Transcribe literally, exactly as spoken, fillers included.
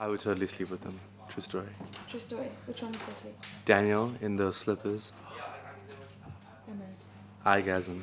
I would totally sleep with them. True story. True story. Which one especially? Daniel in the slippers. I know. Eyegasm.